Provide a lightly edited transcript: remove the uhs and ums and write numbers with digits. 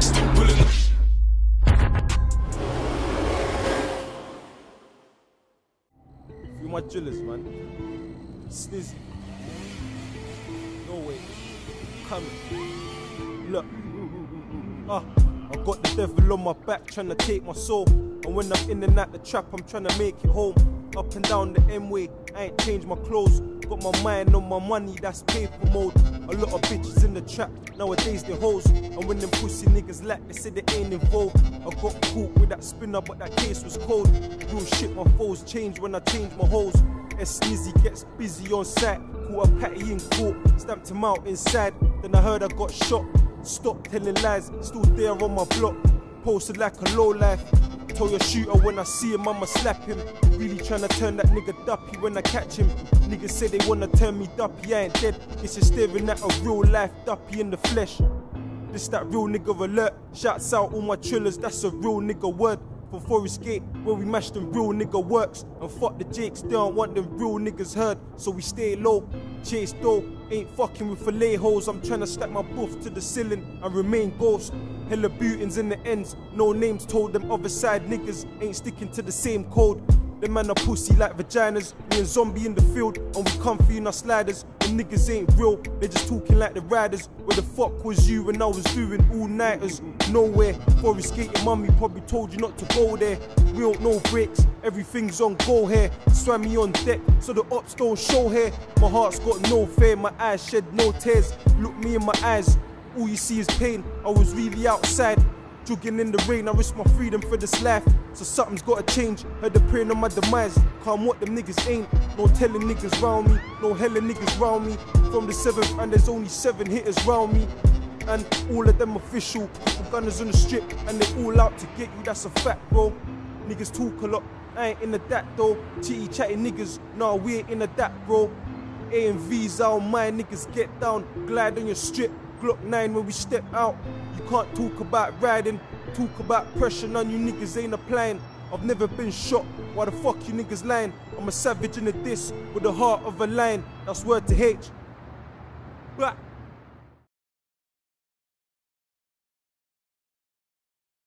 You my chillers, man. Snizzy. No way. Coming. Look. I got the devil on my back trying to take my soul. And when I'm in and out the trap, I'm trying to make it home. Up and down the M-way, I ain't changed my clothes. Got my mind on my money, that's paper mode. A lot of bitches in the trap, nowadays they hoes. And when them pussy niggas lack, they say they ain't involved. I got caught with that spinner, but that case was cold. Real shit, my foes change when I change my hoes. S Snizzy gets busy on site. Caught a patty in court, stamped him out inside. Then I heard I got shot. Stop telling lies, still there on my block. Posted like a low life. Told your shooter when I see him, I'ma slap him. Really tryna turn that nigga duppy when I catch him. Niggas say they wanna turn me duppy, I ain't dead. It's just staring at a real life duppy in the flesh. This that real nigga alert. Shouts out all my trillers, that's a real nigga word. From Forest Gate, where we mash them real nigga works. And fuck the jakes, they don't want them real niggas heard. So we stay low, chase though. Ain't fucking with fillet holes, I'm tryna stack my booth to the ceiling and remain ghost. Hella bootings in the ends, no names told, them other side niggas ain't sticking to the same code. Them man are pussy like vaginas, me and Zombie in the field, and we comfy in our sliders. Them niggas ain't real, they just talking like the riders. Where the fuck was you when I was doing all-nighters? Nowhere, Forest Gate, your mummy probably told you not to go there. We don't know breaks, everything's on go here. Swam me on deck, so the ops don't show here. My heart's got no fear, my eyes shed no tears. Look me in my eyes, all you see is pain. I was really outside, jogging in the rain. I risked my freedom for this life, so something's gotta change. Heard the praying on my demise, can't what them niggas ain't. No telling niggas round me, no hella niggas round me. From the 7th and there's only 7 hitters round me. And all of them official, couple gunners on the strip, and they all out to get you, that's a fact, bro. Niggas talk a lot, I ain't in the dat though. Chitty chatty niggas, nah we ain't in the dat, bro. AMVs out, my niggas get down, glide on your strip. Glock 9 when we step out. You can't talk about riding, talk about pressure, none you niggas ain't applying. I've never been shot, why the fuck you niggas lying? I'm a savage in the diss, with the heart of a lion, that's word to H. Blah.